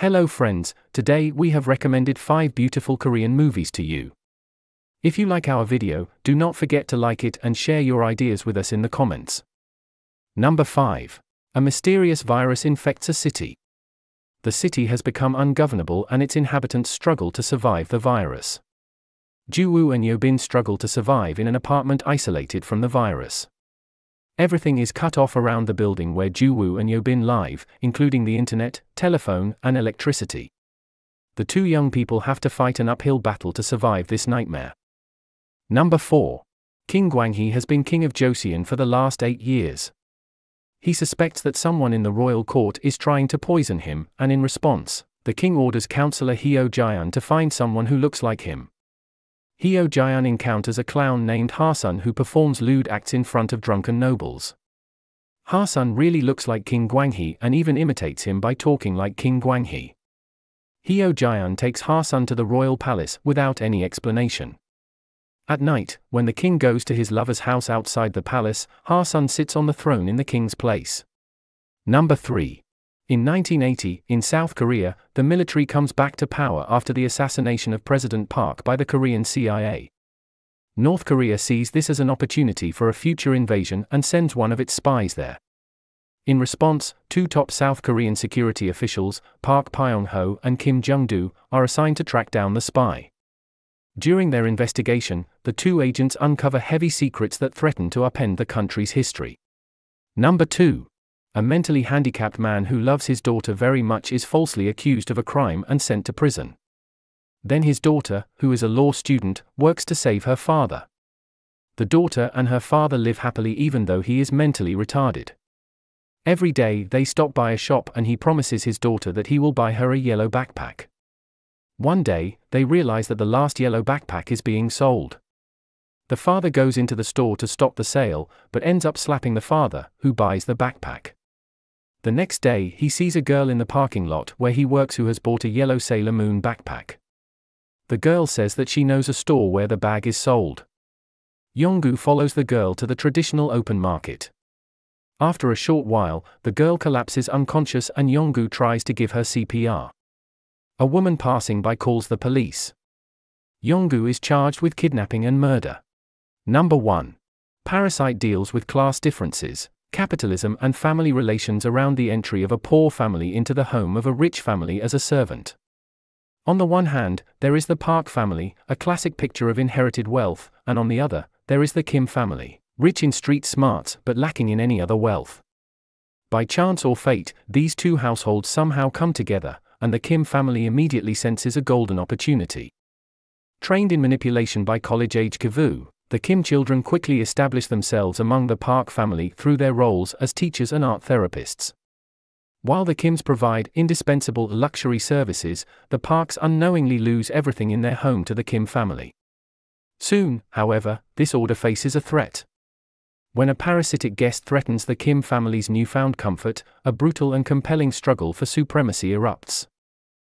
Hello friends, today we have recommended 5 beautiful Korean movies to you. If you like our video, do not forget to like it and share your ideas with us in the comments. Number 5. A mysterious virus infects a city. The city has become ungovernable and its inhabitants struggle to survive the virus. Jiwoo and Yo Bin struggle to survive in an apartment isolated from the virus. Everything is cut off around the building where Jiwoo and Yo Bin live, including the internet, telephone, and electricity. The two young people have to fight an uphill battle to survive this nightmare. Number 4. King Gwanghae has been king of Joseon for the last 8 years. He suspects that someone in the royal court is trying to poison him, and in response, the king orders counselor Heo Jai-an to find someone who looks like him. Hyo Jai-an encounters a clown named Ha-sun who performs lewd acts in front of drunken nobles. Ha-sun really looks like King Gwanghae and even imitates him by talking like King Gwanghae. Hyo Jai-an takes Ha-sun to the royal palace without any explanation. At night, when the king goes to his lover's house outside the palace, Ha-sun sits on the throne in the king's place. Number 3. In 1980, in South Korea, the military comes back to power after the assassination of President Park by the Korean CIA. North Korea sees this as an opportunity for a future invasion and sends one of its spies there. In response, 2 top South Korean security officials, Park Pyong-ho and Kim Jong-do, are assigned to track down the spy. During their investigation, the 2 agents uncover heavy secrets that threaten to upend the country's history. Number 2. A mentally handicapped man who loves his daughter very much is falsely accused of a crime and sent to prison. Then his daughter, who is a law student, works to save her father. The daughter and her father live happily even though he is mentally retarded. Every day they stop by a shop and he promises his daughter that he will buy her a yellow backpack. One day, they realize that the last yellow backpack is being sold. The father goes into the store to stop the sale, but ends up slapping the father, who buys the backpack. The next day he sees a girl in the parking lot where he works who has bought a yellow Sailor Moon backpack. The girl says that she knows a store where the bag is sold. Yonggu follows the girl to the traditional open market. After a short while, the girl collapses unconscious and Yonggu tries to give her CPR. A woman passing by calls the police. Yonggu is charged with kidnapping and murder. Number 1. Parasite deals with class differences, capitalism and family relations around the entry of a poor family into the home of a rich family as a servant. On the one hand, there is the Park family, a classic picture of inherited wealth, and on the other, there is the Kim family, rich in street smarts but lacking in any other wealth. By chance or fate, these 2 households somehow come together, and the Kim family immediately senses a golden opportunity. Trained in manipulation by college-age Kavu, the Kim children quickly establish themselves among the Park family through their roles as teachers and art therapists. While the Kims provide indispensable luxury services, the Parks unknowingly lose everything in their home to the Kim family. Soon, however, this order faces a threat. When a parasitic guest threatens the Kim family's newfound comfort, a brutal and compelling struggle for supremacy erupts.